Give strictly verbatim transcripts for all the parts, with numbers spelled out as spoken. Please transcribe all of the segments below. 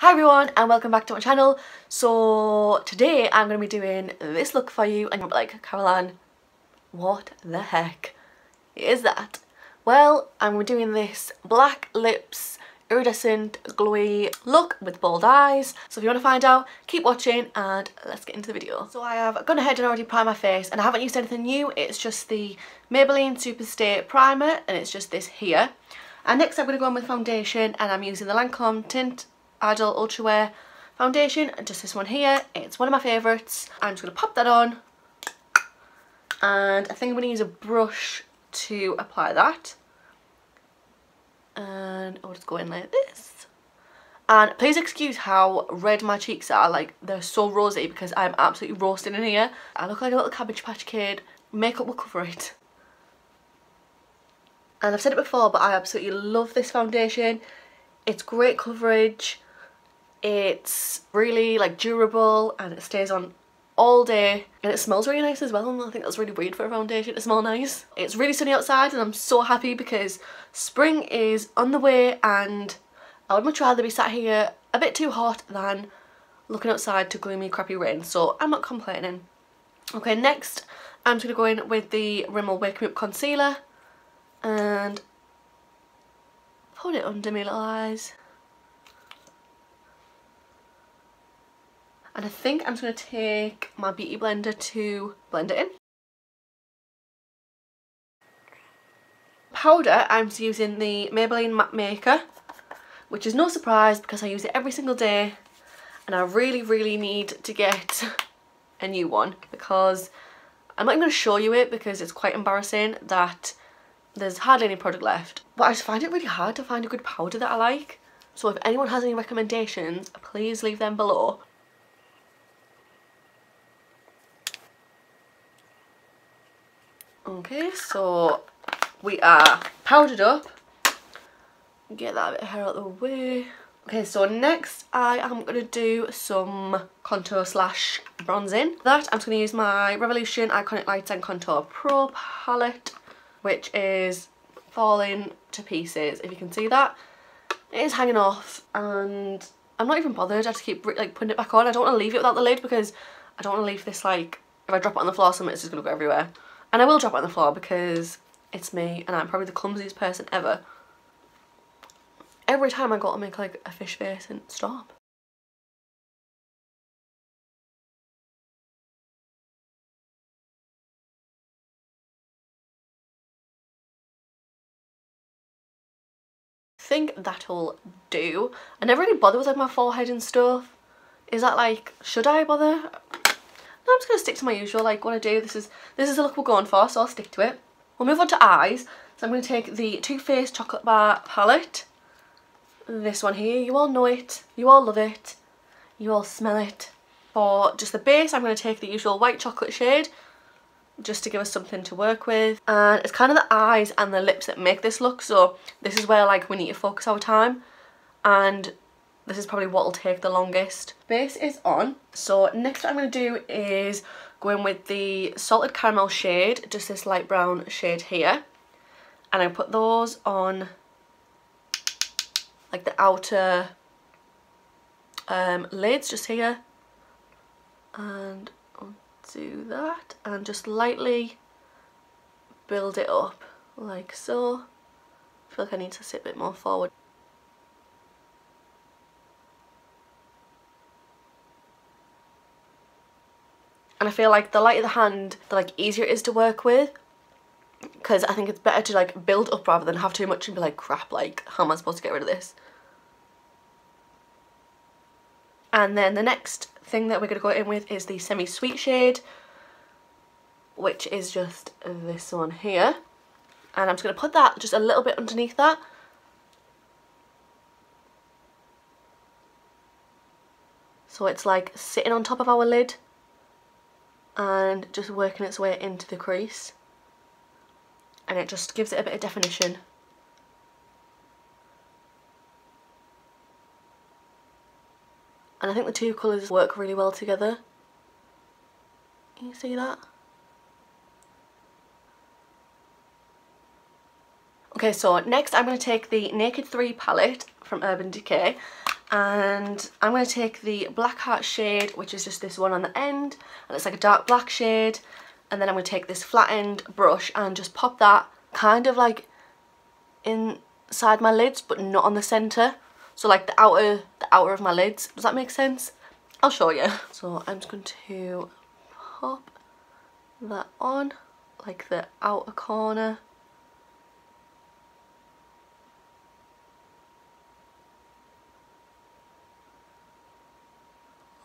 Hi everyone and welcome back to my channel. So today I'm going to be doing this look for you and you're like, Caroline, what the heck is that? Well, I'm doing this black lips iridescent glowy look with bold eyes. So if you want to find out, keep watching and let's get into the video. So I have gone ahead and already primed my face and I haven't used anything new. It's just the Maybelline Superstay Primer and it's just this here. And next I'm going to go on with foundation and I'm using the Lancome Tint Adel Ultra Wear foundation, and just this one here. It's one of my favourites. I'm just going to pop that on and I think I'm going to use a brush to apply that, and I'll just go in like this. And please excuse how red my cheeks are, like they're so rosy because I'm absolutely roasting in here. I look like a little Cabbage Patch Kid. Makeup will cover it. And I've said it before, but I absolutely love this foundation. It's great coverage, it's really like durable and it stays on all day, and it smells really nice as well. And I think that's really weird for a foundation to smell nice. It's really sunny outside and I'm so happy because spring is on the way and I would much rather be sat here a bit too hot than looking outside to gloomy crappy rain, so I'm not complaining. Okay, next I'm just going to go in with the Rimmel Wake Me Up concealer and put it under my little eyes. And I think I'm just going to take my beauty blender to blend it in. Powder, I'm just using the Maybelline Matte Maker, which is no surprise because I use it every single day and I really really need to get a new one, because I'm not even going to show you it because it's quite embarrassing that there's hardly any product left. But I just find it really hard to find a good powder that I like. So if anyone has any recommendations, please leave them below. Okay, so we are powdered up. Get that bit of hair out of the way. Okay, so next I am going to do some contour slash bronzing. For that, I'm just going to use my Revolution Iconic Lights and Contour Pro palette, which is falling to pieces, if you can see that. It is hanging off and I'm not even bothered. I just keep like putting it back on. I don't want to leave it without the lid because I don't want to leave this, like, if I drop it on the floor, something it's just going to go everywhere. And I will drop it on the floor because it's me and I'm probably the clumsiest person ever. Every time I got to make like a fish face and stop. I think that'll do. I never really bother with like my forehead and stuff. Is that like, should I bother? No, I'm just gonna stick to my usual, like what I do. This is this is the look we're going for, so I'll stick to it. We'll move on to eyes. So I'm gonna take the Too Faced Chocolate Bar palette. This one here, you all know it, you all love it, you all smell it. For just the base, I'm gonna take the usual white chocolate shade, just to give us something to work with. And it's kind of the eyes and the lips that make this look, so this is where like we need to focus our time, and this is probably what will take the longest. Base is on, so next what I'm going to do is go in with the Salted Caramel shade, just this light brown shade here, and I put those on like the outer um, lids just here, and do that and just lightly build it up like so. I feel like I need to sit a bit more forward. And I feel like the light of the hand, the like easier it is to work with, because I think it's better to like build up rather than have too much and be like, crap, like how am I supposed to get rid of this? And then the next thing that we're going to go in with is the Semi-Sweet shade, which is just this one here, and I'm just going to put that just a little bit underneath that, so it's like sitting on top of our lid and just working its way into the crease, and it just gives it a bit of definition. And I think the two colours work really well together. Can you see that? Okay, so next I'm going to take the Naked three palette from Urban Decay And I'm going to take the Black Heart shade, which is just this one on the end, and it's like a dark black shade, and then I'm going to take this flattened brush and just pop that kind of like inside my lids, but not on the centre, so like the outer, the outer of my lids. Does that make sense? I'll show you. So I'm just going to pop that on, like the outer corner.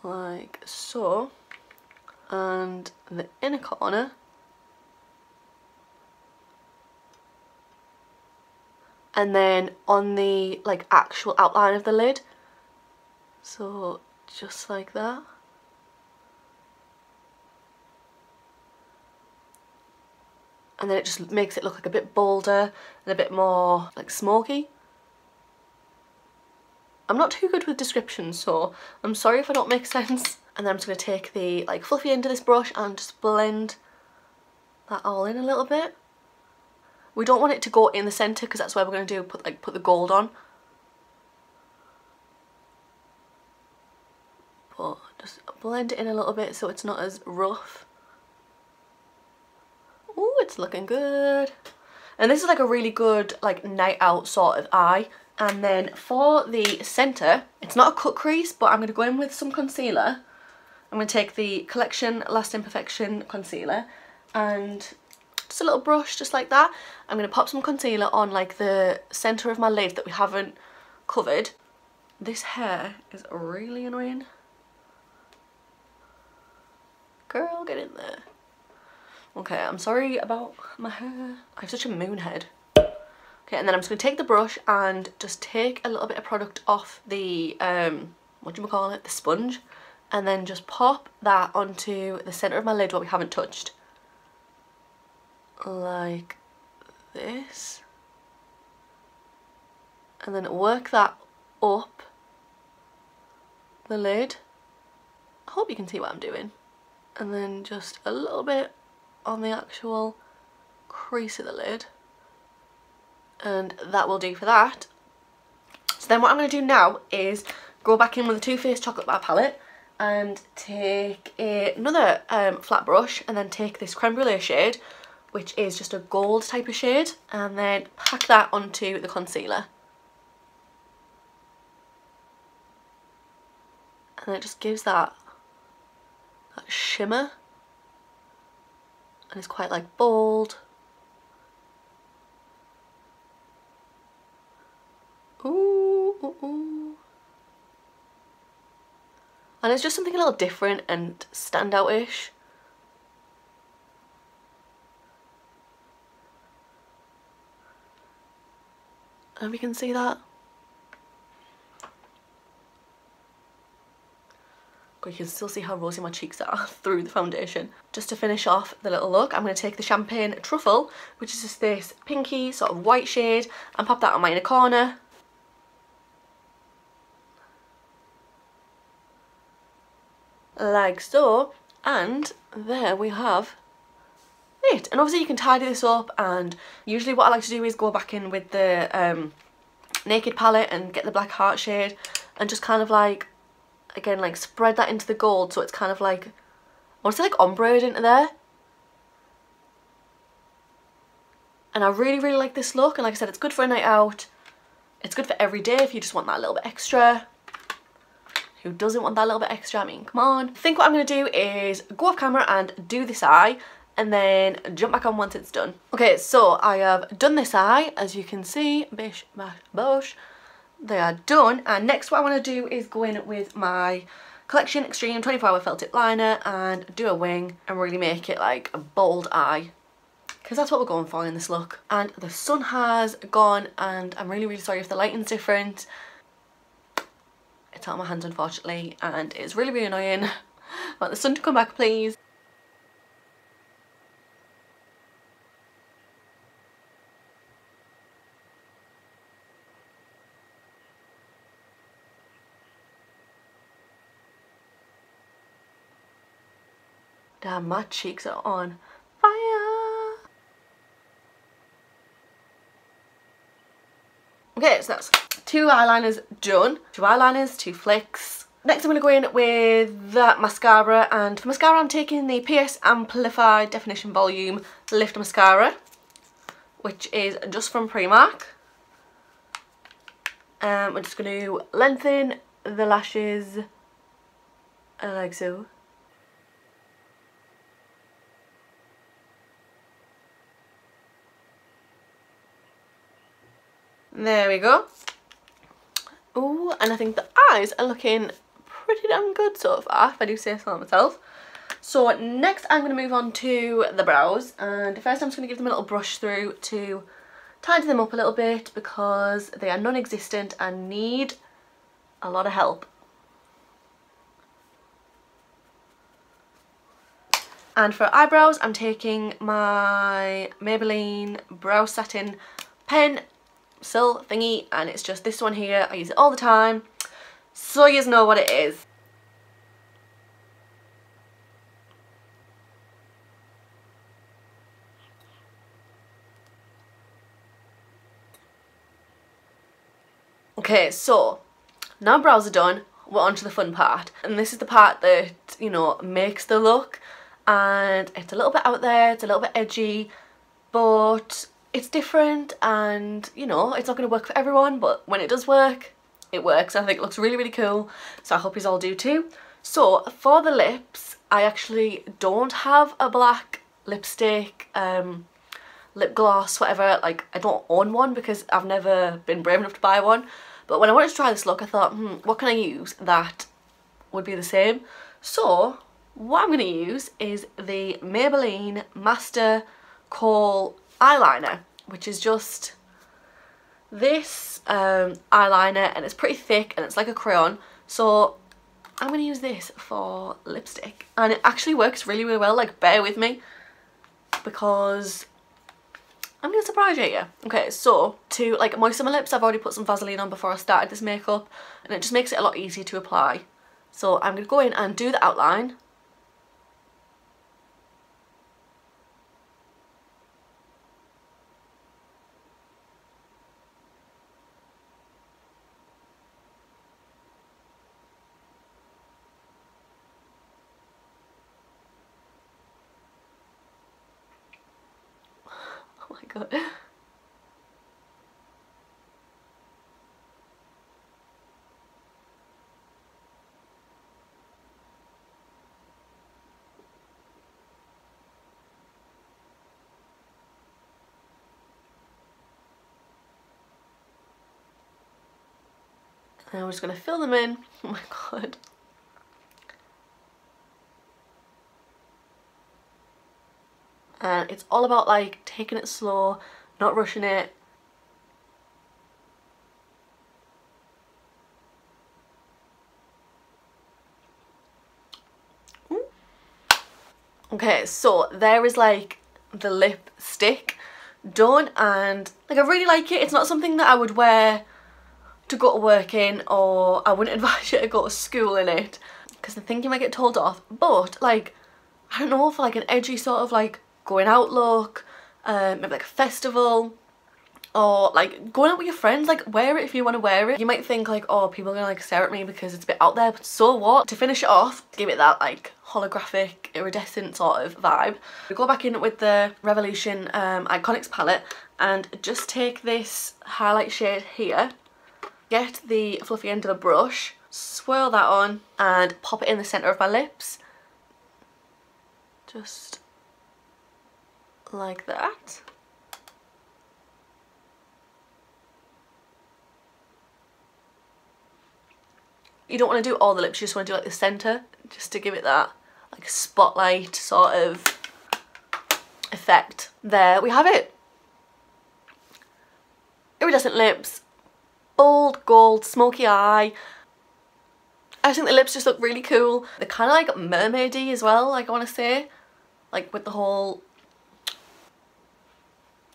Like so, and the inner corner, and then on the like actual outline of the lid, so just like that. And then it just makes it look like a bit bolder and a bit more like smoky. I'm not too good with descriptions, so I'm sorry if I don't make sense. And then I'm just going to take the like fluffy end of this brush and just blend that all in a little bit. We don't want it to go in the centre because that's where we're going to do put like put the gold on. But just blend it in a little bit so it's not as rough. Ooh, it's looking good. And this is like a really good like night out sort of eye. And then for the centre, it's not a cut crease, but I'm going to go in with some concealer. I'm going to take the Collection Lasting Perfection concealer and just a little brush, just like that. I'm going to pop some concealer on like the centre of my lid that we haven't covered. This hair is really annoying. Girl, get in there. Okay, I'm sorry about my hair. I have such a moon head. Okay, and then I'm just going to take the brush and just take a little bit of product off the, um, what do you call it, the sponge, and then just pop that onto the centre of my lid where we haven't touched. Like this. And then work that up the lid. I hope you can see what I'm doing. And then just a little bit on the actual crease of the lid. And that will do for that. So then what I'm going to do now is go back in with the Too Faced Chocolate Bar palette and take a, another um, flat brush, and then take this Creme Brulee shade, which is just a gold type of shade, and then pack that onto the concealer. And it just gives that, that shimmer, and it's quite like bold. Ooh, ooh, ooh. And it's just something a little different and standout-ish. And we can see that. You can still see how rosy my cheeks are through the foundation. Just to finish off the little look, I'm going to take the Champagne Truffle, which is just this pinky sort of white shade, and pop that on my inner corner. Like so, and there we have it. And obviously you can tidy this up, and usually what I like to do is go back in with the um, Naked palette and get the Black Heart shade and just kind of like, again, like spread that into the gold, so it's kind of like, I want to say like ombre into there. And I really, really like this look, and like I said, it's good for a night out. It's good for every day if you just want that little bit extra. Who doesn't want that little bit extra? I mean, come on. I think what I'm going to do is go off camera and do this eye, and then jump back on once it's done. Okay, so I have done this eye, as you can see. Bish, bash, bosh. They are done. And next what I want to do is go in with my Collection Extreme twenty-four hour Felt Tip Liner and do a wing and really make it like a bold eye, because that's what we're going for in this look. And the sun has gone, and I'm really, really sorry if the lighting's different. It's out of my hands, unfortunately, and it's really, really annoying. I want the sun to come back, please. Damn, my cheeks are on fire. Okay, so that's two eyeliners done. Two eyeliners, two flicks. Next I'm going to go in with that mascara, and for mascara I'm taking the P S Amplified Definition Volume Lift Mascara, which is just from Primark. Um, we're just going to lengthen the lashes uh, like so. There we go. Ooh, and I think the eyes are looking pretty damn good so far, if I do say so myself. So next I'm going to move on to the brows, and first I'm just going to give them a little brush through to tidy them up a little bit because they are non-existent and need a lot of help. And for eyebrows I'm taking my Maybelline Brow Satin Pen Sil thingy, and it's just this one here. I use it all the time, so you know what it is. Okay, so now brows are done, we're on to the fun part, and this is the part that, you know, makes the look, and it's a little bit out there, it's a little bit edgy, but it's different, and you know, it's not going to work for everyone, but when it does work, it works. I think it looks really, really cool, so I hope you all do too. So for the lips, I actually don't have a black lipstick, um, lip gloss, whatever. Like, I don't own one because I've never been brave enough to buy one, but when I wanted to try this look, I thought, hmm, what can I use that would be the same? So what I'm going to use is the Maybelline Master Cole eyeliner, which is just this um, eyeliner, and it's pretty thick and it's like a crayon, so I'm going to use this for lipstick, and it actually works really, really well. Like, bear with me because I'm going to surprise you here. Okay, so to like moisten my lips, I've already put some Vaseline on before I started this makeup, and it just makes it a lot easier to apply. So I'm going to go in and do the outline. And I'm just going to fill them in. Oh my god. And it's all about like taking it slow, not rushing it. Ooh. Okay, so there is like the lipstick done, and like I really like it. It's not something that I would wear to go to work in, or I wouldn't advise you to go to school in it because I think you might get told off, but like, I don't know, for like an edgy sort of like going out look, um, maybe like a festival or like going out with your friends, like wear it if you want to wear it. You might think like, oh, people are gonna like stare at me because it's a bit out there, but so what? To finish it off, give it that like holographic iridescent sort of vibe. We go back in with the Revolution um, Iconics palette and just take this highlight shade here. Get the fluffy end of the brush, swirl that on and pop it in the centre of my lips. Just like that. You don't want to do all the lips, you just want to do like the centre, just to give it that like spotlight sort of effect. There we have it. Iridescent lips. Bold, gold, smoky eye. I think the lips just look really cool. They're kind of like mermaidy as well, like I want to say. Like with the whole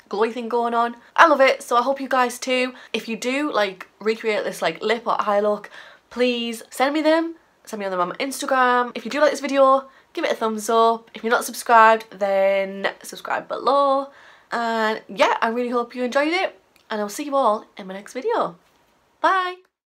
glowy thing going on. I love it, so I hope you guys too. If you do like recreate this like lip or eye look, please send me them. Send me them on my Instagram. If you do like this video, give it a thumbs up. If you're not subscribed, then subscribe below. And yeah, I really hope you enjoyed it. And I'll see you all in my next video. Bye!